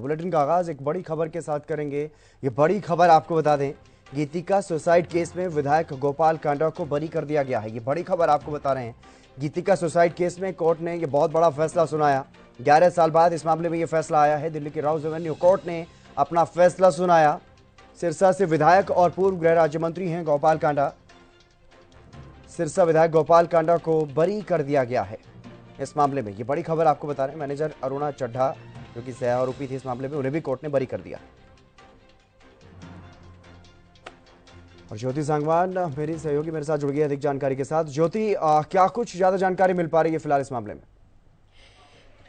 Bulletin का आगाज एक बड़ी खबर के साथ करेंगे। ये बड़ी खबर आपको बता दें, गीतिका सुसाइड केस में विधायक गोपाल कांडा को बरी कर दिया गया है। ये बड़ी खबर आपको बता रहे हैं, गीतिका सुसाइड केस में कोर्ट ने ये बहुत बड़ा फैसला सुनाया। 11 साल बाद इस मामले में ये फैसला आया है। दिल्ली के राउज एवेन्यू कोर्ट ने अपना फैसला सुनाया। सिरसा से विधायक और पूर्व गृह राज्य मंत्री हैं गोपाल कांडा। सिरसा विधायक गोपाल कांडा को बरी कर दिया गया है इस मामले में। ये बड़ी खबर आपको बता रहे हैं, मैनेजर अरुणा चड्ढा जो कि सह आरोपी थे इस मामले में, उन्हें भी कोर्ट ने बरी कर दिया। और ज्योति सांगवान मेरी सहयोगी मेरे साथ जुड़ गई है अधिक जानकारी के साथ। ज्योति, क्या कुछ ज्यादा जानकारी मिल पा रही है फिलहाल इस मामले में?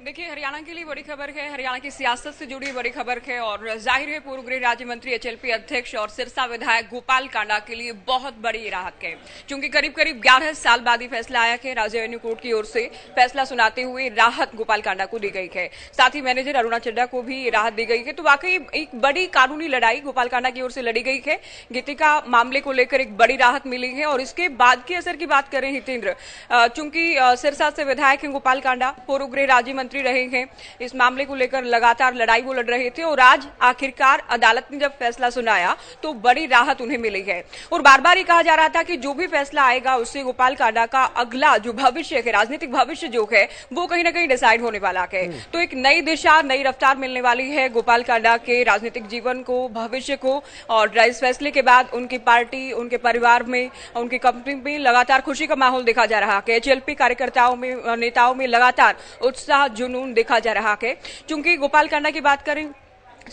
देखिए, हरियाणा के लिए बड़ी खबर है, हरियाणा की सियासत से जुड़ी बड़ी खबर है और जाहिर है पूर्व गृह राज्य मंत्री एचएलपी अध्यक्ष और सिरसा विधायक गोपाल कांडा के लिए बहुत बड़ी राहत है, क्योंकि करीब करीब 11 साल बाद ही फैसला आया है। राज एवेन्यू कोर्ट की ओर से फैसला सुनाते हुए राहत गोपाल कांडा को दी गई है, साथ ही मैनेजर अरुणा चड्ढा को भी राहत दी गई है। तो वाकई एक बड़ी कानूनी लड़ाई गोपाल कांडा की ओर से लड़ी गई है। गीतिका मामले को लेकर एक बड़ी राहत मिली है। और इसके बाद के असर की बात करें हितेंद्र, चूंकि सिरसा से विधायक है गोपाल कांडा, पूर्व गृह राज्य मंत्री रहे हैं, इस मामले को लेकर लगातार लड़ाई वो लड़ रहे थे और आज आखिरकार अदालत ने जब फैसला सुनाया तो बड़ी राहत उन्हें मिली है। और बार-बार ये कहा जा रहा था कि जो भी फैसला आएगा उससे गोपाल कांडा का अगला जो भविष्य है, राजनीतिक भविष्य जो है, वो कहीं ना कहीं डिसाइड होने वाला है। तो एक नई दिशा, नई रफ्तार मिलने वाली है गोपाल कांडा के राजनीतिक जीवन को, भविष्य को। और इस फैसले के बाद उनकी पार्टी, उनके परिवार में, उनकी कंपनी में लगातार खुशी का माहौल देखा जा रहा है। एचएलपी कार्यकर्ताओं में, नेताओं में लगातार उत्साह, जुनून देखा जा रहा है। चूंकि गोपाल कांडा की बात करें,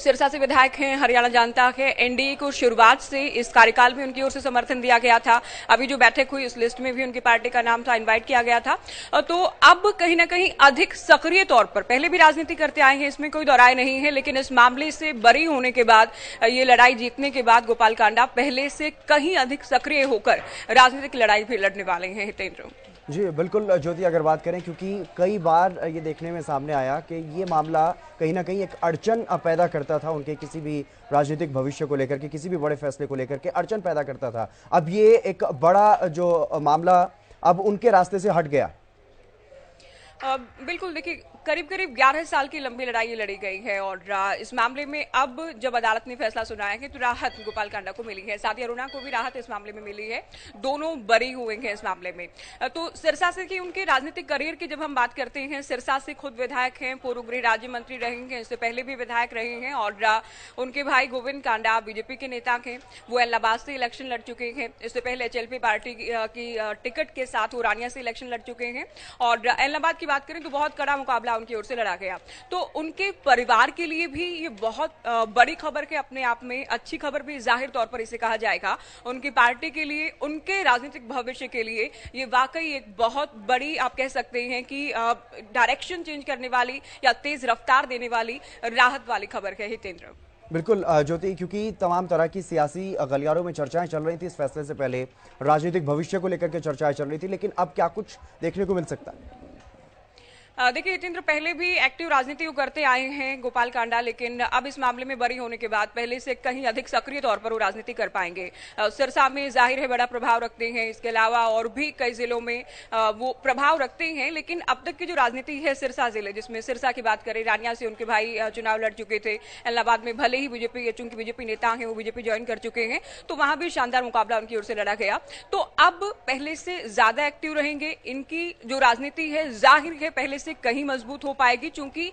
सिरसा से विधायक हैं, हरियाणा जनता है, एनडीए को शुरुआत से इस कार्यकाल में उनकी ओर से समर्थन दिया गया था। अभी जो बैठक हुई उस लिस्ट में भी उनकी पार्टी का नाम था, इनवाइट किया गया था। तो अब कहीं ना कहीं अधिक सक्रिय तौर पर, पहले भी राजनीति करते आए हैं, इसमें कोई दोहराए नहीं है, लेकिन इस मामले से बरी होने के बाद, ये लड़ाई जीतने के बाद गोपाल कांडा पहले से कहीं अधिक सक्रिय होकर राजनीतिक लड़ाई भी लड़ने वाले हैं हितेंद्र। जी बिल्कुल ज्योति, अगर बात करें, क्योंकि कई बार ये देखने में सामने आया कि ये मामला कहीं ना कहीं एक अड़चन पैदा करता था उनके किसी भी राजनीतिक भविष्य को लेकर के, किसी भी बड़े फैसले को लेकर के अड़चन पैदा करता था। अब ये एक बड़ा जो मामला अब उनके रास्ते से हट गया। बिल्कुल, देखिए करीब करीब 11 साल की लंबी लड़ाई लड़ी गई है और इस मामले में अब जब अदालत ने फैसला सुनाया है तो राहत गोपाल कांडा को मिली है, साथ ही अरुणा को भी राहत इस मामले में मिली है। दोनों बरी हुए हैं इस मामले में। तो सिरसा से कि उनके राजनीतिक करियर की जब हम बात करते हैं, सिरसा से खुद विधायक हैं, पूर्व गृह राज्य मंत्री रहे हैं, इससे पहले भी विधायक रहे हैं। और उनके भाई गोविंद कांडा बीजेपी के नेता हैं, वो इलाहाबाद से इलेक्शन लड़ चुके हैं, इससे पहले एचएलपी पार्टी की टिकट के साथ उरानिया से इलेक्शन लड़ चुके हैं। और इलाहाबाद की बात करें तो बहुत कड़ा मुकाबला उनकी ओर से लड़ा गया। तो उनके परिवार के लिए भी ये बहुत बड़ी खबर है, अपने आप में अच्छी खबर भी जाहिर तौर पर इसे कहा जाएगा। उनकी पार्टी के लिए, उनके राजनीतिक भविष्य के लिए ये वाकई एक बहुत बड़ी, आप कह सकते हैं कि डायरेक्शन चेंज करने वाली या तेज रफ्तार देने वाली, राहत वाली खबर है हितेंद्र। बिल्कुल ज्योति, क्योंकि तमाम तरह की सियासी गलियारों में चर्चाएं चल रही थी इस फैसले से पहले, राजनीतिक भविष्य को लेकर के चर्चाएं चल रही थी, लेकिन अब क्या कुछ देखने को मिल सकता है? देखिए हितेंद्र, पहले भी एक्टिव राजनीति को करते आए हैं गोपाल कांडा, लेकिन अब इस मामले में बरी होने के बाद पहले से कहीं अधिक सक्रिय तौर पर वो राजनीति कर पाएंगे। सिरसा में जाहिर है बड़ा प्रभाव रखते हैं, इसके अलावा और भी कई जिलों में वो प्रभाव रखते हैं। लेकिन अब तक की जो राजनीति है सिरसा जिले, जिसमें सिरसा की बात करें, रानिया से उनके भाई चुनाव लड़ चुके थे, इलाहाबाद में भले ही बीजेपी, चूंकि बीजेपी नेता हैं, वो बीजेपी ज्वाइन कर चुके हैं, तो वहां भी शानदार मुकाबला उनकी ओर से लड़ा गया। तो अब पहले से ज्यादा एक्टिव रहेंगे, इनकी जो राजनीति है जाहिर है पहले से कहीं मजबूत हो पाएगी, क्योंकि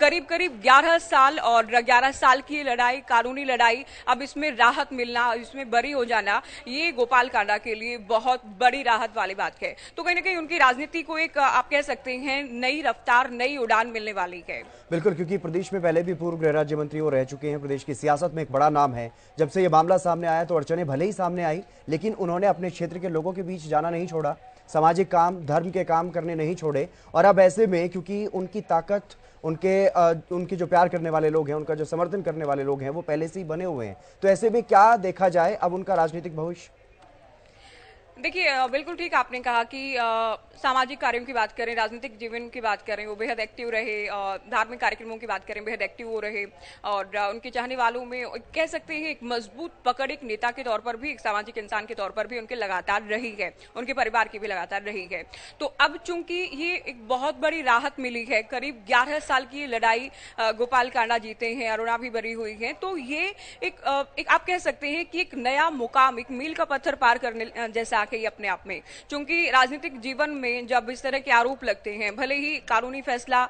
करीब करीब 11 साल और 11 साल की लड़ाई, कानूनी लड़ाई, अब इसमें राहत मिलना, इसमें बरी हो जाना, ये गोपाल कांडा के लिए बहुत बड़ी राहत वाली बात है। तो कहीं ना कहीं उनकी राजनीति को एक, आप कह सकते हैं, नई रफ्तार, नई उड़ान मिलने वाली है। बिल्कुल, क्योंकि प्रदेश में पहले भी पूर्व गृह राज्य मंत्री वो रह चुके हैं, प्रदेश की सियासत में एक बड़ा नाम है। जब से ये मामला सामने आया तो अड़चने भले ही सामने आई, लेकिन उन्होंने अपने क्षेत्र के लोगों के बीच जाना नहीं छोड़ा, सामाजिक काम, धर्म के काम करने नहीं छोड़े। और अब ऐसे में क्योंकि उनकी ताकत, उनके जो प्यार करने वाले लोग हैं, उनका जो समर्थन करने वाले लोग हैं, वो पहले से ही बने हुए हैं। तो ऐसे में क्या देखा जाए अब उनका राजनीतिक भविष्य? देखिए बिल्कुल ठीक आपने कहा कि सामाजिक कार्यों की बात करें, राजनीतिक जीवन की बात करें, वो बेहद एक्टिव रहे, धार्मिक कार्यक्रमों की बात करें बेहद एक्टिव हो रहे, और उनके चाहने वालों में कह सकते हैं एक मजबूत पकड़ एक नेता के तौर पर भी, एक सामाजिक इंसान के तौर पर भी उनके लगातार रही है, उनके परिवार की भी लगातार रही है। तो अब चूंकि ये एक बहुत बड़ी राहत मिली है, करीब 11 साल की लड़ाई गोपाल कांडा जीते हैं, अरुणा भी बरी हुई है, तो ये एक आप कह सकते हैं कि एक नया मुकाम, एक मील का पत्थर पार करने जैसा है अपने आप में। चूंकि राजनीतिक जीवन में जब इस तरह के आरोप लगते हैं, भले ही कानूनी फैसला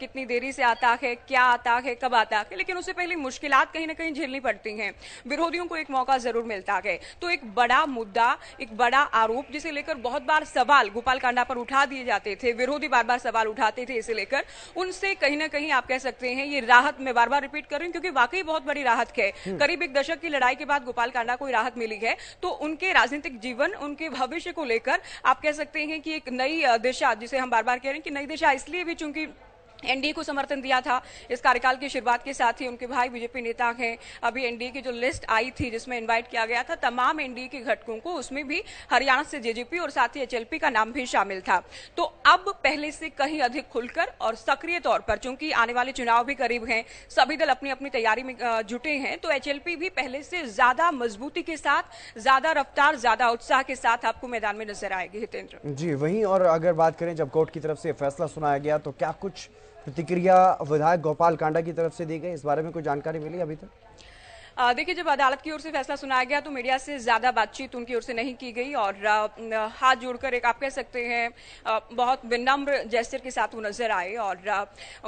कितनी देरी से आता है, क्या आता है, कब आता है, लेकिन उससे पहले मुश्किलात कहीं ना कहीं झेलनी पड़ती हैं, विरोधियों को एक मौका जरूर मिलता है। तो एक बड़ा मुद्दा, एक बड़ा आरोप जिसे लेकर बहुत बार सवाल गोपाल कांडा पर उठा दिए जाते थे, विरोधी बार बार सवाल उठाते थे, इसे लेकर उनसे कहीं ना कहीं आप कह सकते हैं ये राहत मैं बार बार रिपीट कर रही हूं क्योंकि वाकई बहुत बड़ी राहत है। करीब 1 दशक की लड़ाई के बाद गोपाल कांडा को राहत मिली है, तो उनके राजनीतिक जीवन, उनके भविष्य को लेकर आप कह सकते हैं कि एक नई दिशा, जिसे हम बार बार कह रहे हैं कि नई दिशा, इसलिए भी चूंकि एनडीए को समर्थन दिया था इस कार्यकाल की शुरुआत के साथ ही, उनके भाई बीजेपी नेता हैं, अभी एनडीए की जो लिस्ट आई थी जिसमें इनवाइट किया गया था तमाम एनडीए के घटकों को, उसमें भी हरियाणा से जेजेपी और साथ ही एचएलपी का नाम भी शामिल था। तो अब पहले से कहीं अधिक खुलकर और सक्रिय तौर पर, चूंकि आने वाले चुनाव भी करीब हैं, सभी दल अपनी अपनी तैयारी में जुटे हैं, तो एचएलपी भी पहले से ज्यादा मजबूती के साथ, ज्यादा रफ्तार, ज्यादा उत्साह के साथ आपको मैदान में नजर आएगी। हितेंद्र जी वहीं, और अगर बात करें जब कोर्ट की तरफ से फैसला सुनाया गया तो क्या कुछ प्रतिक्रिया विधायक गोपाल कांडा की तरफ से दी गई, इस बारे में कोई जानकारी मिली अभी तक? देखिए जब अदालत की ओर से फैसला सुनाया गया तो मीडिया से ज़्यादा बातचीत उनकी ओर से नहीं की गई और हाथ जोड़कर एक आप कह सकते हैं बहुत विनम्र जेस्चर के साथ वो नजर आए और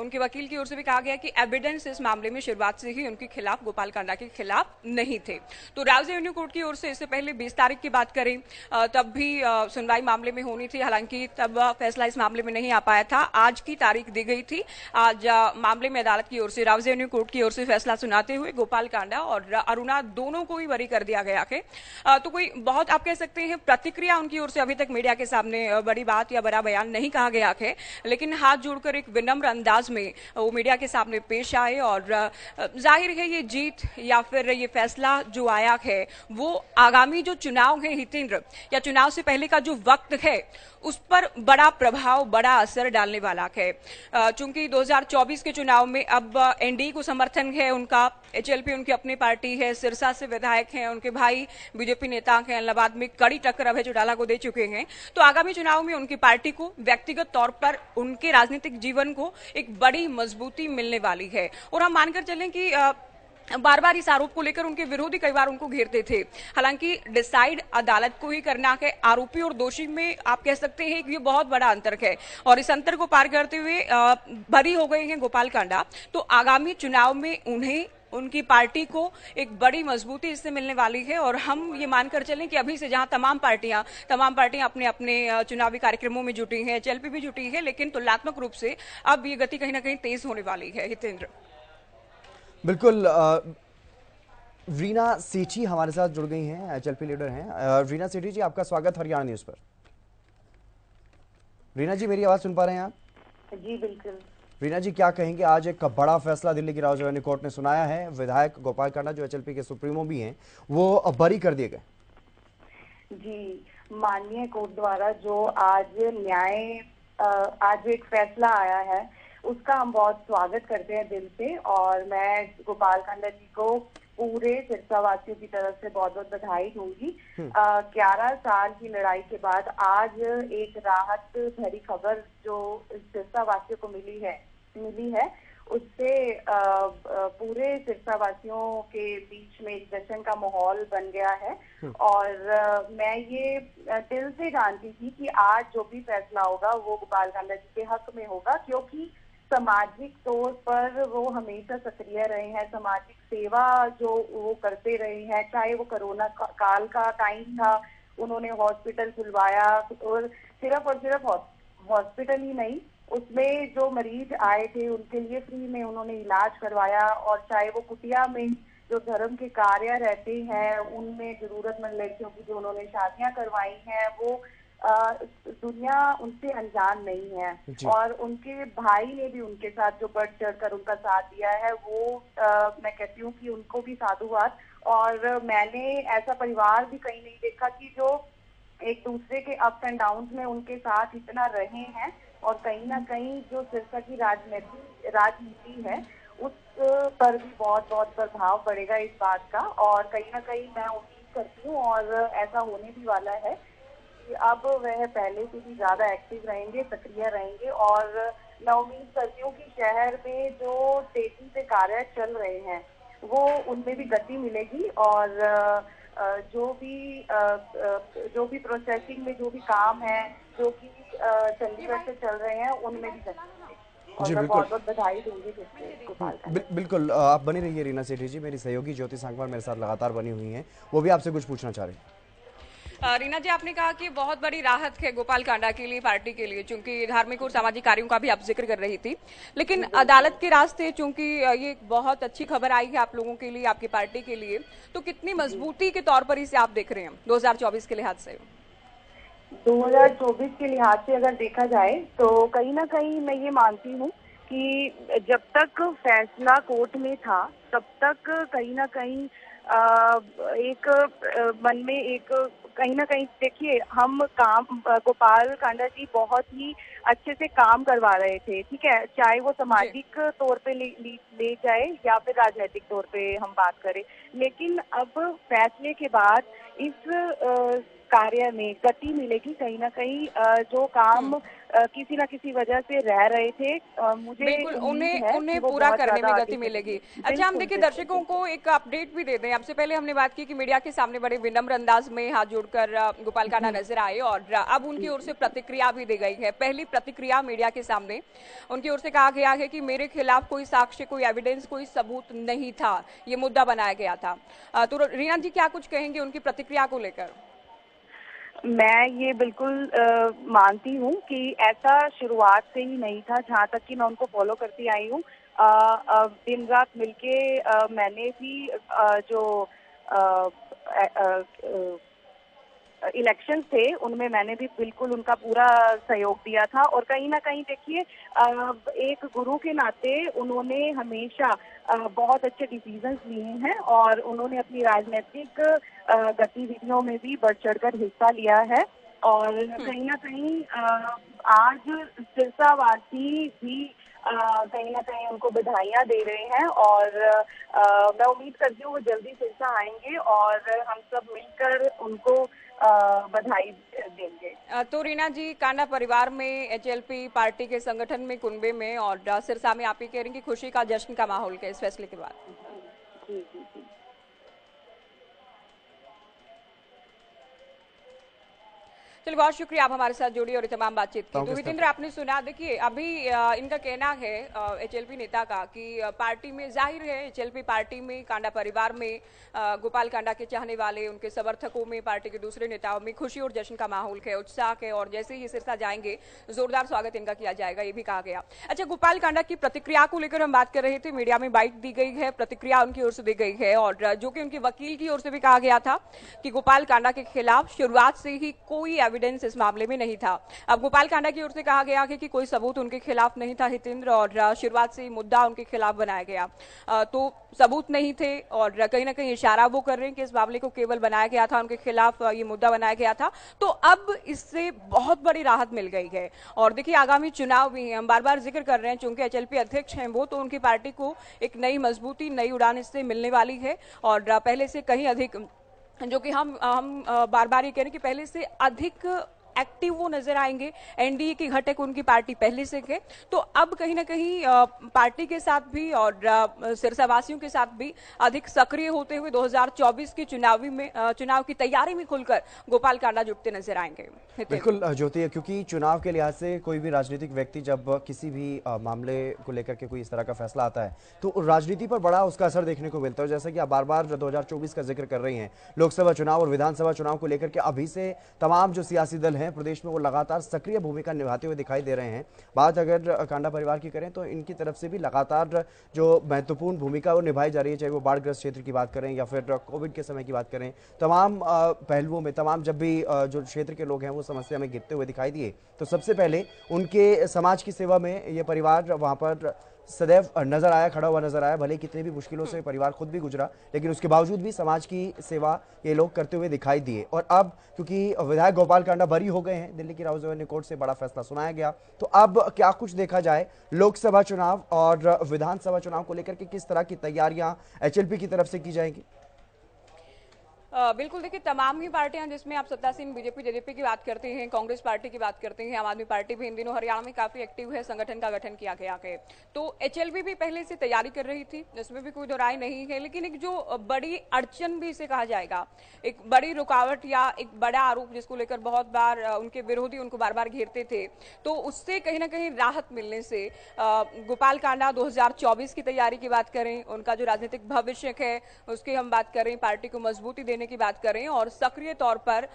उनके वकील की ओर से भी कहा गया कि एविडेंस इस मामले में शुरुआत से ही उनके खिलाफ, गोपाल कांडा के खिलाफ नहीं थे। तो राउज एवेन्यू कोर्ट की ओर से इससे पहले 20 तारीख की बात करें तब भी सुनवाई मामले में होनी थी, हालांकि तब फैसला इस मामले में नहीं आ पाया था। आज की तारीख दी गई थी, आज मामले में अदालत की ओर से, राउज एवेन्यू कोर्ट की ओर से फैसला सुनाते हुए गोपाल कांडा और अरुणा दोनों को ही बरी कर दिया गया है। तो कोई बहुत आप कह सकते हैं प्रतिक्रिया उनकी ओर से अभी तक मीडिया के सामने बड़ी बात या बड़ा बयान नहीं कहा गया है, लेकिन हाथ जोड़कर एक विनम्र अंदाज में वो मीडिया के सामने पेश आए और जाहिर है ये जीत या फिर ये फैसला जो आया है वो आगामी जो चुनाव है हितेंद्र, या चुनाव से पहले का जो वक्त है उस पर बड़ा प्रभाव, बड़ा असर डालने वाला है। चूंकि 2024 के चुनाव में अब एनडीए को समर्थन है उनका, एचएलपी उनकी अपनी पार्टी है, सिरसा से विधायक हैं, उनके भाई बीजेपी नेता हैं, इलाहाबाद में कड़ी टक्कर अभय चौटाला को दे चुके हैं। तो आगामी चुनाव में उनकी पार्टी को, व्यक्तिगत तौर पर उनके राजनीतिक जीवन को एक बड़ी मजबूती मिलने वाली है। और हम मानकर चलें कि बार बार इस आरोप को लेकर उनके विरोधी कई बार उनको घेरते थे, हालांकि डिसाइड अदालत को ही करना है, आरोपी और दोषी में आप कह सकते हैं कि ये बहुत बड़ा अंतर है और इस अंतर को पार करते हुए बरी हो गए हैं गोपाल कांडा। तो आगामी चुनाव में उन्हें, उनकी पार्टी को एक बड़ी मजबूती इससे मिलने वाली है और हम ये मानकर चलें कि अभी से जहां तमाम पार्टियां अपने अपने चुनावी कार्यक्रमों में जुटी हैं, एचएलपी भी जुटी है, लेकिन तुलनात्मक रूप से अब ये गति कहीं ना कहीं तेज होने वाली है। हितेंद्र बिल्कुल, रीना सेठी हमारे साथ जुड़ गई हैं, एचएलपी लीडर हैं। रीना सेठी जी आपका स्वागत हरियाणा न्यूज पर। रीना जी मेरी आवाज सुन पा रहे हैं आप? जी बिल्कुल। रीना जी क्या कहेंगे, आज एक बड़ा फैसला दिल्ली की राउज एवेन्यू कोर्ट ने सुनाया है, विधायक गोपाल कांडा जो एचएलपी के सुप्रीमो भी हैं वो बरी कर दिए गए। जी माननीय कोर्ट द्वारा जो आज एक फैसला आया है उसका हम बहुत स्वागत करते हैं दिल से और मैं गोपाल कांडा जी को पूरे सिरसा वासियों की तरफ से बहुत बहुत बधाई दूंगी। 11 साल की लड़ाई के बाद आज एक राहत भरी खबर जो सिरसा वासियों को मिली है उससे पूरे सिरसा वासियों के बीच में एक जश्न का माहौल बन गया है और मैं ये दिल से जानती थी कि आज जो भी फैसला होगा वो गोपाल कांडा जी के हक में होगा, क्योंकि सामाजिक तौर पर वो हमेशा सक्रिय रहे हैं, सामाजिक सेवा जो वो करते रहे हैं, चाहे वो कोरोना काल का टाइम था उन्होंने हॉस्पिटल खुलवाया और सिर्फ हॉस्पिटल ही नहीं, उसमें जो मरीज आए थे उनके लिए फ्री में उन्होंने इलाज करवाया और चाहे वो कुटिया में जो धर्म के कार्य रहते हैं उनमें जरूरतमंद लड़कियों की जो उन्होंने शादियां करवाई हैं वो दुनिया उनसे अनजान नहीं है और उनके भाई ने भी उनके साथ जो बढ़ चढ़ कर उनका साथ दिया है वो मैं कहती हूँ कि उनको भी साधुवाद। और मैंने ऐसा परिवार भी कहीं नहीं देखा कि जो एक दूसरे के अप्स एंड डाउन्स में उनके साथ इतना रहे हैं और कहीं ना कहीं जो सिरसा की राजनीति है उस पर भी बहुत बहुत प्रभाव पड़ेगा इस बात का। और कहीं ना कहीं मैं उम्मीद करती हूँ और ऐसा होने भी वाला है कि अब वह पहले से भी ज्यादा एक्टिव रहेंगे, सक्रिय रहेंगे। और मैं उम्मीद करती हूँ कि शहर में जो तेजी से कार्य चल रहे हैं वो उनमें भी गति मिलेगी और जो भी प्रोसेसिंग में जो भी काम है जो कि चंडीगढ़ से चल रहे हैं उनमें भी जी बिल्कुल बधाई दूंगी बिल्कुल। आप बनी रहिए रीना सेठी जी, मेरी सहयोगी ज्योति सांगवान मेरे साथ लगातार बनी हुई हैं, वो भी आपसे कुछ पूछना चाह रही हैं। रीना जी, आपने कहा कि बहुत बड़ी राहत है गोपाल कांडा के लिए, पार्टी के लिए, चूंकि धार्मिक और सामाजिक कार्यों का भी आप जिक्र कर रही थी, लेकिन अदालत के रास्ते चूंकि ये बहुत अच्छी खबर आई है आप लोगों के लिए, आपकी पार्टी के लिए, तो कितनी मजबूती के तौर पर इसे आप देख रहे हैं 2024 के लिहाज से? 2024 के लिहाज से अगर देखा जाए तो कहीं ना कहीं मैं ये मानती हूँ कि जब तक फैसला कोर्ट में था तब तक कहीं ना कहीं एक मन में एक कहीं ना कहीं देखिए हम गोपाल कांडा जी बहुत ही अच्छे से काम करवा रहे थे, ठीक है, चाहे वो सामाजिक तौर पे ले जाए या फिर राजनीतिक तौर पे हम बात करें, लेकिन अब फैसले के बाद इस कार्य में गति मिलेगी। कहीं ना कहीं जो काम किसी ना किसी वजह से रह रहे थे मुझे उन्हें पूरा करने में गति मिलेगी। अच्छा, हम देखिए दर्शकों को एक अपडेट भी दे दें। आपसे पहले हमने बात की कि मीडिया के सामने बड़े विनम्र अंदाज में हाथ जोड़कर गोपाल कांडा नजर आए और अब उनकी ओर से प्रतिक्रिया भी दी गई है। पहली प्रतिक्रिया मीडिया के सामने उनकी ओर से कहा गया है कि मेरे खिलाफ कोई साक्ष्य, कोई एविडेंस, कोई सबूत नहीं था, ये मुद्दा बनाया गया था। तो रीना जी क्या कुछ कहेंगे उनकी प्रतिक्रिया को लेकर? मैं ये बिल्कुल मानती हूँ कि ऐसा शुरुआत से ही नहीं था, जहाँ तक कि मैं उनको फॉलो करती आई हूँ। दिन रात मिलके मैंने भी जो इलेक्शन थे उनमें मैंने भी बिल्कुल उनका पूरा सहयोग दिया था। और कहीं ना कहीं देखिए एक गुरु के नाते उन्होंने हमेशा बहुत अच्छे डिसीजंस लिए हैं और उन्होंने अपनी राजनीतिक गतिविधियों में भी बढ़ चढ़कर हिस्सा लिया है। और कहीं ना कहीं आज सिरसावासी भी कहीं ना कहीं उनको बधाइयाँ दे रहे हैं और मैं उम्मीद करती हूँ वो जल्दी सिरसा आएंगे और हम सब मिलकर उनको बधाई देंगे। तो रीना जी, कांडा परिवार में, एचएलपी पार्टी के संगठन में, कुनबे में और सिरसा में आप ही कह रही कि खुशी का जश्न का माहौल है इस फैसले के बाद। जी जी जी। चलिए, बहुत शुक्रिया आप हमारे साथ जुड़ी और तमाम बातचीत की। तो वितेंद्र, आपने सुना, देखिए अभी इनका कहना है एचएलपी नेता का कि पार्टी में, जाहिर है एचएलपी पार्टी में, कांडा परिवार में, गोपाल कांडा के चाहने वाले, उनके समर्थकों में, पार्टी के दूसरे नेताओं में खुशी और जश्न का माहौल है, उत्साह है और जैसे ही सिरसा जाएंगे जोरदार स्वागत इनका किया जाएगा, ये भी कहा गया। अच्छा, गोपाल कांडा की प्रतिक्रिया को लेकर हम बात कर रहे थे, मीडिया में बाइट दी गई है, प्रतिक्रिया उनकी ओर से दी गई है और जो कि उनके वकील की ओर से भी कहा गया था कि गोपाल कांडा के खिलाफ शुरुआत से ही कोई एविडेंस इस मामले में नहीं था। अब गोपाल कांडा की ओर से कहा गया कि कोई सबूत उनके खिलाफ नहीं था हितेंद्र और शुरुआत से ही मुद्दा उनके खिलाफ बनाया गया, तो सबूत नहीं थे और कहीं ना कहीं इशारा वो कर रहे हैं कि इस मामले को केवल बनाया गया था, उनके खिलाफ ये मुद्दा बनाया गया था। तो अब इससे बहुत बड़ी राहत मिल गई है। और देखिए आगामी चुनाव भी है, हम बार बार जिक्र कर रहे हैं, चूंकि एचएलपी अध्यक्ष हैं वो, तो उनकी पार्टी को एक नई मजबूती, नई उड़ान इससे मिलने वाली है और पहले से कहीं अधिक, जो कि हम बार बार ये कह रहे हैं कि पहले से अधिक एक्टिव वो नजर आएंगे। एनडीए के घटक उनकी पार्टी पहले से है, तो अब कहीं ना कहीं पार्टी के साथ भी और सिरसावासियों के साथ भी अधिक सक्रिय होते हुए 2024 के चुनाव की तैयारी में खुलकर गोपाल कांडा जुटते नजर आएंगे। बिल्कुल ज्योति, क्योंकि चुनाव के लिहाज से कोई भी राजनीतिक व्यक्ति जब किसी भी मामले को लेकर के कोई इस तरह का फैसला आता है तो राजनीति पर बड़ा उसका असर देखने को मिलता है। जैसे कि आप बार बार 2024 का जिक्र कर रही है, लोकसभा चुनाव और विधानसभा चुनाव को लेकर के अभी से तमाम जो सियासी दल प्रदेश में वो लगातार सक्रिय भूमिका निभाते हुए दिखाई दे रहे हैं। बात अगर कांडा परिवार की करें तो इनकी तरफ से भी लगातार जो महत्वपूर्ण भूमिका वो निभाई जा रही है, चाहे वो बाढ़ग्रस्त क्षेत्र की बात करें या फिर कोविड के समय की बात करें, तमाम पहलुओं में, तमाम जब भी जो क्षेत्र के लोग हैं वो समस्या में गिरते हुए दिखाई दिए तो सबसे पहले उनके समाज की सेवा में ये परिवार वहाँ पर सदैव नजर आया, खड़ा हुआ नजर आया। भले कितने भी मुश्किलों से परिवार खुद भी गुजरा, लेकिन उसके बावजूद भी समाज की सेवा ये लोग करते हुए दिखाई दिए। और अब क्योंकि विधायक गोपाल कांडा बरी हो गए हैं, दिल्ली की राउजन कोर्ट से बड़ा फैसला सुनाया गया, तो अब क्या कुछ देखा जाए लोकसभा चुनाव और विधानसभा चुनाव को लेकर के किस तरह की तैयारियां HLP की तरफ से की जाएंगी? बिल्कुल, देखिए तमाम ही पार्टियां जिसमें आप सत्तासीन बीजेपी जेजेपी की बात करते हैं, कांग्रेस पार्टी की बात करते हैं, आम आदमी पार्टी भी इन दिनों हरियाणा में काफी एक्टिव है, संगठन का गठन किया गया है। तो HLP भी पहले से तैयारी कर रही थी, इसमें भी कोई दो राय नहीं है। लेकिन एक जो बड़ी अड़चन भी इसे कहा जाएगा, एक बड़ी रुकावट या एक बड़ा आरोप जिसको लेकर बहुत बार उनके विरोधी उनको बार बार घेरते थे, तो उससे कहीं ना कहीं राहत मिलने से गोपाल कांडा 2024 की तैयारी की बात करें, उनका जो राजनीतिक भविष्य है उसकी हम बात करें, पार्टी को मजबूती देने की बात करें और सक्रिय तौर पर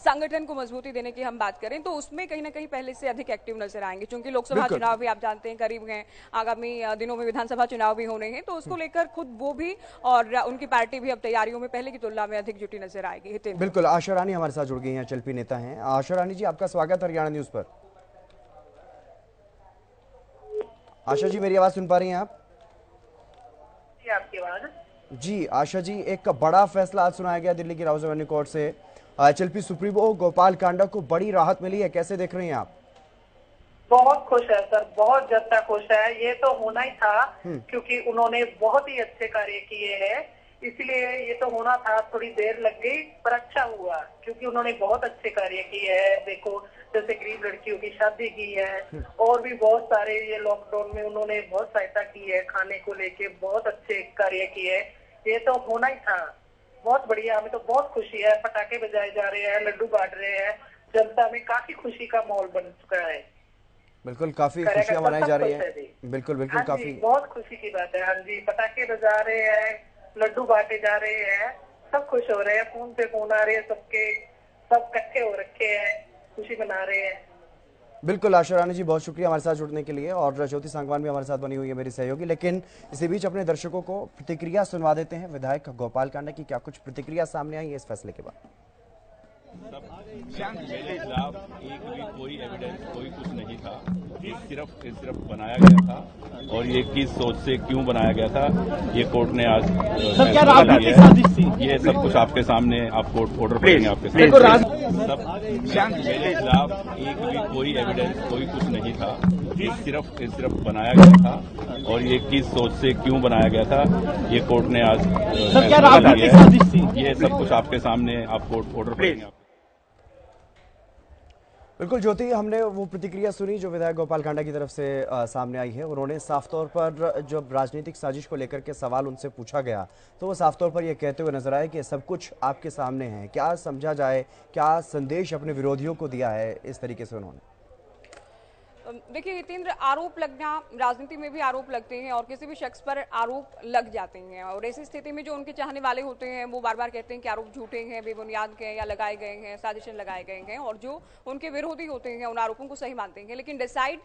संगठन को मजबूती देने की हम बात करें, तो उसमें कहीं ना कहीं पहले से अधिक एक्टिव नजर आएंगे। क्योंकि लोकसभा चुनाव भी आप जानते हैं करीब हैं, आगामी दिनों में विधानसभा चुनाव भी होने हैं, तो उसको लेकर खुद वो भी और उनकी पार्टी भी अब तैयारियों में पहले की तुलना में अधिक जुटी नजर आएगी। बिल्कुल, आशा रानी हमारे साथ जुड़ गई हैं, HLP नेता हैं। आशा रानी जी, आपका स्वागत हरियाणा न्यूज पर। आशा जी, मेरी आवाज सुन पा रही हैं आप? आपकी आवाज जी। आशा जी, एक बड़ा फैसला आज सुनाया गया दिल्ली की राउजन कोर्ट से, HLP सुप्रीमो गोपाल कांडा को बड़ी राहत मिली है, कैसे देख रहे हैं आप? बहुत खुश है सर, बहुत ज्यादा खुश है। ये तो होना ही था क्योंकि उन्होंने बहुत ही अच्छे कार्य किए हैं, इसलिए ये तो होना था। थोड़ी देर लग गई पर अच्छा हुआ क्योंकि उन्होंने बहुत अच्छे कार्य किए हैं। देखो जैसे गरीब लड़कियों की शादी की है और भी बहुत सारे, ये लॉकडाउन में उन्होंने बहुत सहायता की है, खाने को लेके बहुत अच्छे कार्य किए हैं। ये तो होना ही था, बहुत बढ़िया। हमें तो बहुत खुशी है, पटाखे बजाए जा रहे हैं, लड्डू बांट रहे हैं, जनता में काफी खुशी का माहौल बन चुका है। बिल्कुल, काफी खुशियां मनाई जा रही है। बिल्कुल बिल्कुल, काफी बहुत खुशी की बात है। हाँ जी, पटाखे बजा रहे हैं, लड्डू बांटे जा रहे हैं, सब खुश हो रहे हैं, फोन पे फोन आ रहे हैं, सबके सब इकट्ठे हो रखे हैं, खुशी मना रहे हैं। बिल्कुल आशा रानी जी, बहुत शुक्रिया हमारे साथ जुड़ने के लिए। और ज्योति सांगवान भी हमारे साथ बनी हुई है मेरी सहयोगी। लेकिन इसी बीच अपने दर्शकों को प्रतिक्रिया सुनवा देते हैं विधायक गोपाल कांडा की, क्या कुछ प्रतिक्रिया सामने आई है इस फैसले के बाद। मेरे खिलाफ एक भी कोई एविडेंस कोई कुछ नहीं था, सिर्फ बनाया गया था। और ये किस सोच से क्यों बनाया गया था, ये कोर्ट ने आज ये सब कुछ आपके सामने, आप कोर्ट ऑर्डर करेंगे आपके सामने। सब मेरे खिलाफ एक भी कोई एविडेंस कोई कुछ नहीं था, सिर्फ बनाया गया था। और ये किस सोच से क्यों बनाया गया था, ये कोर्ट ने आज ये सब कुछ आपके सामने, आप कोर्ट ऑर्डर करेंगे। बिल्कुल ज्योति, हमने वो प्रतिक्रिया सुनी जो विधायक गोपाल कांडा की तरफ से सामने आई है। उन्होंने साफ तौर पर जब राजनीतिक साजिश को लेकर के सवाल उनसे पूछा गया तो वो साफ तौर पर ये कहते हुए नजर आए कि सब कुछ आपके सामने है। क्या समझा जाए, क्या संदेश अपने विरोधियों को दिया है इस तरीके से उन्होंने? देखिए हितेंद्र, आरोप लगना, राजनीति में भी आरोप लगते हैं और किसी भी शख्स पर आरोप लग जाते हैं। और ऐसी स्थिति में जो उनके चाहने वाले होते हैं वो बार बार कहते हैं कि आरोप झूठे हैं, बेबुनियाद हैं या लगाए गए हैं, साजिशें लगाए गए हैं। और जो उनके विरोधी होते हैं उन आरोपों को सही मानते हैं, लेकिन डिसाइड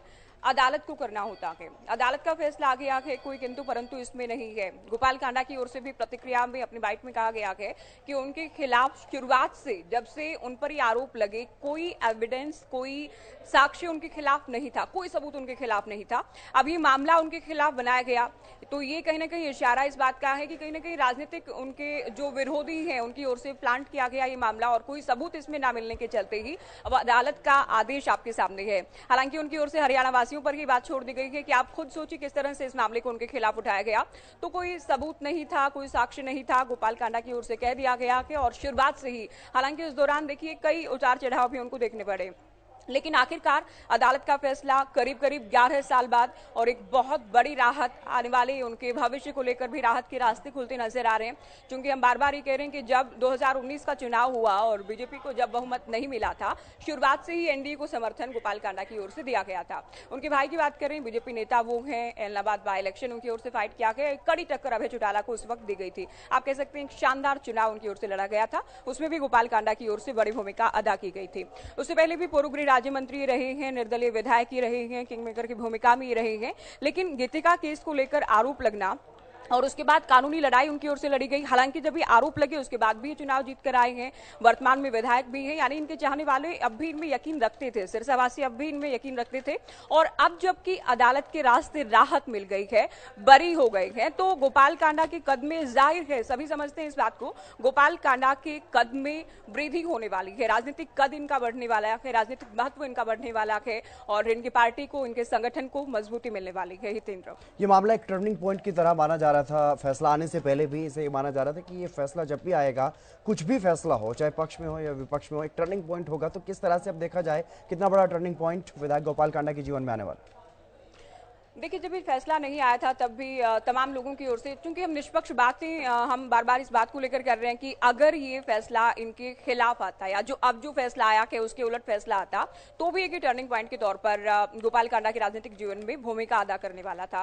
अदालत को करना होता है। अदालत का फैसला आगे आगे कोई किंतु परंतु इसमें नहीं है। गोपाल कांडा की ओर से भी प्रतिक्रिया में अपने बाइट में कहा गया है कि उनके खिलाफ शुरुआत से जब से उन पर ये आरोप लगे, कोई एविडेंस कोई साक्ष्य उनके खिलाफ नहीं था, कोई सबूत उनके खिलाफ नहीं था। अब ये मामला उनके खिलाफ बनाया गया तो ये कहीं ना कहीं इशारा इस बात का है कि कहीं ना कहीं राजनीतिक उनके जो विरोधी हैं उनकी ओर से प्लांट किया गया ये मामला और कोई सबूत इसमें ना मिलने के चलते ही अब अदालत का आदेश आपके सामने है। हालांकि उनकी ओर से हरियाणा वासियों पर ही बात छोड़ दी गई है कि आप खुद सोचिए किस तरह से इस मामले को उनके खिलाफ उठाया गया। तो कोई सबूत नहीं था, कोई साक्ष्य नहीं था, गोपाल कांडा की ओर से कह दिया गया कि और शुरुआत से ही। हालांकि इस दौरान देखिए कई उतार चढ़ाव भी उनको देखने पड़े, लेकिन आखिरकार अदालत का फैसला करीब करीब 11 साल बाद और एक बहुत बड़ी राहत आने वाले उनके भविष्य को लेकर भी राहत के रास्ते खुलते नजर आ रहे हैं। क्योंकि हम बार बार ये कह रहे हैं कि जब 2019 का चुनाव हुआ और बीजेपी को जब बहुमत नहीं मिला था, शुरुआत से ही एनडीए को समर्थन गोपाल कांडा की ओर से दिया गया था। उनके भाई की बात करें, बीजेपी नेता वो हैं, एलनाबाद बाई इलेक्शन उनकी ओर से फाइट किया गया, कड़ी टक्कर अभय चौटाला को उस वक्त दी गई थी। आप कह सकते हैं शानदार चुनाव उनकी ओर से लड़ा गया था, उसमें भी गोपाल कांडा की ओर से बड़ी भूमिका अदा की गई थी। उससे पहले भी पूर्व राज्य मंत्री रहे हैं, निर्दलीय विधायक ही रहे हैं, किंगमेकर की भूमिका में ही रहे हैं। लेकिन गीतिका केस को लेकर आरोप लगना और उसके बाद कानूनी लड़ाई उनकी ओर से लड़ी गई। हालांकि जब ये आरोप लगे उसके बाद भी चुनाव जीत कर आए हैं, वर्तमान में विधायक भी हैं, यानी इनके चाहने वाले अब भी इनमें यकीन रखते थे, सिरसावासी अब भी इनमें यकीन रखते थे। और अब जबकि अदालत के रास्ते राहत मिल गई है, बरी हो गई है, तो गोपाल कांडा के कद में जाहिर है सभी समझते हैं इस बात को, गोपाल कांडा के कद में वृद्धि होने वाली है, राजनीतिक कद इनका बढ़ने वाला है, राजनीतिक महत्व इनका बढ़ने वाला है और इनकी पार्टी को, इनके संगठन को मजबूती मिलने वाली है। हितेंद्र, ये मामला एक टर्निंग पॉइंट की तरह माना जा रहा था, फैसला आने से पहले भी इसे माना जा रहा था कि ये फैसला जब भी आएगा, कुछ भी फैसला हो, चाहे पक्ष में हो या विपक्ष में हो, एक टर्निंग पॉइंट होगा। तो किस तरह से अब देखा जाए कितना बड़ा टर्निंग पॉइंट विधायक गोपाल कांडा के जीवन में आने वाला? देखिए, जब ये फैसला नहीं आया था तब भी तमाम लोगों की ओर से, क्योंकि हम निष्पक्ष बातें हम बार बार इस बात को लेकर कर रहे हैं कि अगर ये फैसला इनके खिलाफ आता या जो अब जो फैसला आया कि उसके उलट फैसला आता तो भी एक टर्निंग पॉइंट के तौर पर गोपाल कांडा के राजनीतिक जीवन में भूमिका अदा करने वाला था।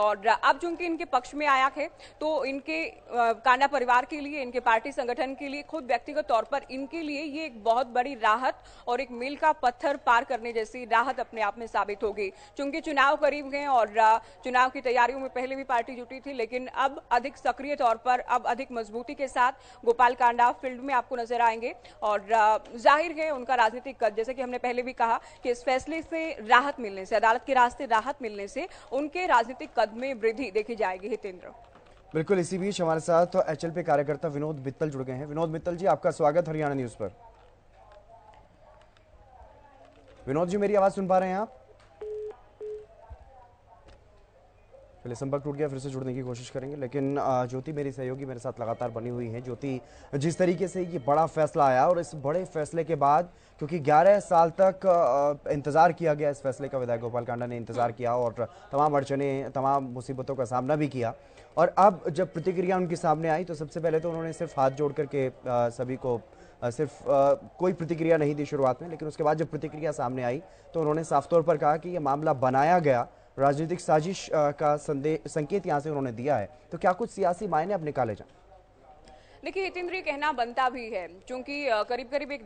और अब चूंकि इनके पक्ष में आया है तो इनके कांडा परिवार के लिए, इनके पार्टी संगठन के लिए, खुद व्यक्तिगत तौर पर इनके लिए ये एक बहुत बड़ी राहत और एक मील का पत्थर पार करने जैसी राहत अपने आप में साबित होगी। चूंकि चुनाव करीब हैं और चुनाव की तैयारियों में पहले भी पार्टी जुटी थी, लेकिन अब अधिक सक्रिय तौर पर, अब अधिक मजबूती के साथ गोपाल कांडा फील्ड में आपको नजर आएंगे। और जाहिर है उनका राजनीतिक कद, जैसे कि हमने पहले भी कहा कि इस फैसले से राहत मिलने से, अदालत के रास्ते राहत मिलने से उनके राजनीतिक कद में वृद्धि देखी जाएगी। हितेंद्र, बिल्कुल। इसी बीच हमारे साथ एचएलपी कार्यकर्ता विनोद मित्तल जुड़ गए हैं। विनोद मित्तल जी, आपका स्वागत हरियाणा न्यूज पर। विनोद जी, मेरी आवाज सुन पा रहे हैं आप? पहले संपर्क टूट गया, फिर से जुड़ने की कोशिश करेंगे, लेकिन ज्योति मेरी सहयोगी मेरे साथ लगातार बनी हुई है। ज्योति, जिस तरीके से ये बड़ा फैसला आया और इस बड़े फैसले के बाद, क्योंकि 11 साल तक इंतजार किया गया इस फैसले का, विधायक गोपाल कांडा ने इंतजार किया और तमाम अड़चनें, तमाम मुसीबतों का सामना भी किया, और अब जब प्रतिक्रिया उनके सामने आई तो सबसे पहले तो उन्होंने सिर्फ हाथ जोड़ करके सभी को सिर्फ कोई प्रतिक्रिया नहीं दी शुरुआत में, लेकिन उसके बाद जब प्रतिक्रिया सामने आई तो उन्होंने साफ तौर पर कहा कि ये मामला बनाया गया, राजनीतिक साजिश का संकेत यहाँ से उन्होंने दिया है। तो क्या कुछ सियासी मायने अब निकाले जाएं? देखिए हितेंद्र, कहना बनता भी है, क्योंकि करीब करीब एक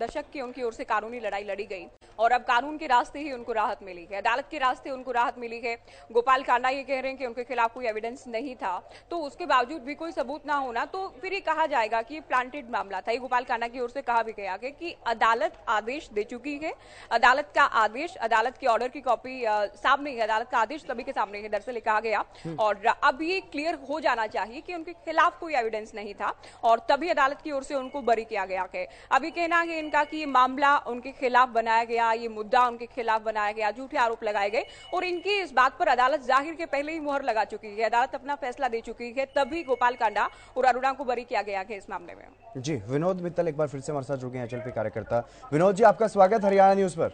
दशक की उनकी ओर से कानूनी लड़ाई लड़ी गई और अब कानून के रास्ते ही उनको राहत मिली है, अदालत के रास्ते उनको राहत मिली है। गोपाल कांडा ये कह रहे हैं कि उनके खिलाफ कोई एविडेंस नहीं था, तो उसके बावजूद भी कोई सबूत ना होना, तो फिर ये कहा जाएगा कि ये प्लांटेड मामला था। ये गोपाल कांडा की ओर से कहा भी गया है कि अदालत आदेश दे चुकी है, अदालत का आदेश, अदालत के ऑर्डर की कॉपी सामने है, अदालत का आदेश सभी के सामने है, दरअसल कहा गया। और अब ये क्लियर हो जाना चाहिए कि उनके खिलाफ कोई एविडेंस नहीं था और तभी अदालत की ओर से उनको बरी किया गया है। अभी कहना है इनका कि ये मामला उनके खिलाफ बनाया गया, ये मुद्दा उनके खिलाफ बनाया गया, झूठे आरोप लगाए गए, और इनकी इस बात पर अदालत जाहिर के पहले ही मुहर लगा चुकी है, अदालत अपना फैसला दे चुकी है, तभी गोपाल कांडा और अरुणा को बरी किया गया है इस मामले में। जी, विनोद मित्तल एक बार फिर से हमारे साथ जुड़ गए हैं, एचएलपी कार्यकर्ता। विनोद जी, आपका स्वागत हरियाणा न्यूज पर।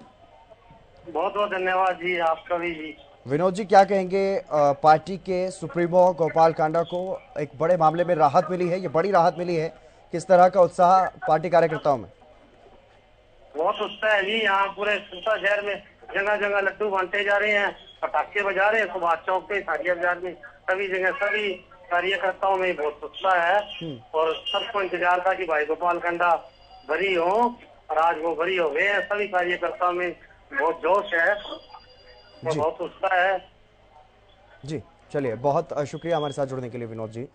बहुत बहुत धन्यवाद जी, आपका भी जी। विनोद जी, क्या कहेंगे, पार्टी के सुप्रीमो गोपाल कांडा को एक बड़े मामले में राहत मिली है, ये बड़ी राहत मिली है, किस तरह का उत्साह पार्टी कार्यकर्ताओं में? बहुत उत्साह है जी, यहाँ पूरे सिरसा शहर में जगह जगह लड्डू बांटे जा रहे हैं, पटाखे बजा रहे हैं, सुभाष चौक पे, साड़िया बाजार में, सभी जगह सभी कार्यकर्ताओं में बहुत उत्साह है और सबको इंतजार था कि भाई गोपाल कांडा बरी हो, और आज वो बरी हो गए हैं। सभी कार्यकर्ताओं में बहुत जोश है, बहुत उत्साह है जी। चलिए, बहुत शुक्रिया हमारे साथ जुड़ने के लिए विनोद जी।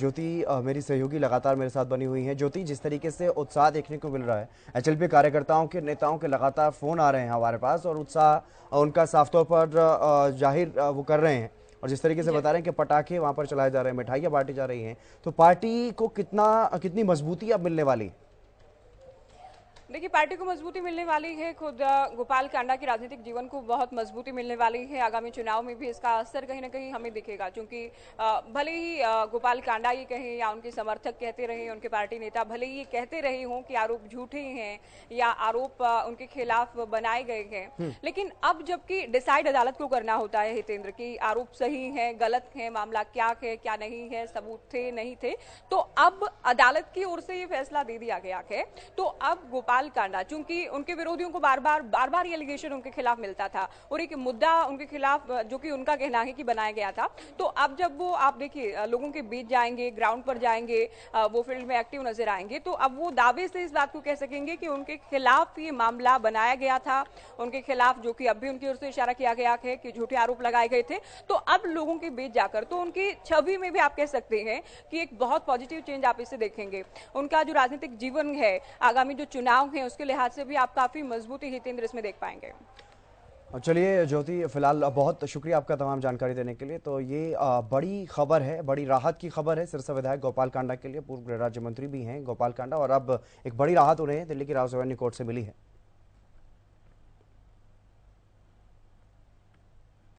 ज्योति मेरी सहयोगी लगातार मेरे साथ बनी हुई है। ज्योति, जिस तरीके से उत्साह देखने को मिल रहा है, एचएलपी कार्यकर्ताओं के, नेताओं के लगातार फोन आ रहे हैं हमारे पास और उत्साह उनका साफ तौर पर जाहिर वो कर रहे हैं, और जिस तरीके से बता रहे हैं कि पटाखे वहाँ पर चलाए जा रहे हैं, मिठाइयाँ बांटी जा रही हैं, तो पार्टी को कितनी मजबूती अब मिलने वाली है? देखिए, पार्टी को मजबूती मिलने वाली है, खुद गोपाल कांडा के राजनीतिक जीवन को बहुत मजबूती मिलने वाली है। आगामी चुनाव में भी इसका असर कहीं ना कहीं हमें दिखेगा, क्योंकि भले ही गोपाल कांडा ये कहें या उनके समर्थक कहते रहे, उनके पार्टी नेता भले ही ये कहते रहे हों कि आरोप झूठे हैं या आरोप उनके खिलाफ बनाए गए हैं, लेकिन अब जबकि डिसाइड अदालत को करना होता है हितेंद्र की आरोप सही है, गलत है, मामला क्या है, क्या नहीं है, सबूत थे, नहीं थे, तो अब अदालत की ओर से ये फैसला दे दिया गया है। तो अब गोपाल बाल कांडा, चूंकि उनके विरोधियों को बार बार ये एलिगेशन उनके खिलाफ मिलता था और एक मुद्दा उनके खिलाफ जो कि उनका कहना है कि बनाया गया था, तो अब जब वो आप देखिए लोगों के बीच जाएंगे, ग्राउंड पर जाएंगे, वो फील्ड में एक्टिव नजर आएंगे, तो अब वो दावे से इस बात को कह सकेंगे कि उनके खिलाफ ये मामला बनाया गया था, उनके खिलाफ जो कि अब भी उनकी ओर से इशारा किया गया है कि झूठे आरोप लगाए गए थे। तो अब लोगों के बीच जाकर तो उनकी छवि में भी आप कह सकते हैं कि एक बहुत पॉजिटिव चेंज आप इससे देखेंगे। उनका जो राजनीतिक जीवन है, आगामी जो चुनाव है, उसके लिहाज से भी आप काफी मजबूती हितेंद्र इसमें देख पाएंगे। चलिए ज्योति, फिलहाल बहुत शुक्रिया आपका तमाम जानकारी देने के लिए। तो ये बड़ी खबर है, बड़ी राहत की खबर है सिरसा विधायक गोपाल कांडा के लिए। पूर्व गृह राज्य मंत्री भी हैं गोपाल कांडा, और अब एक बड़ी राहत उन्हें दिल्ली की राजधानी कोर्ट से मिली है।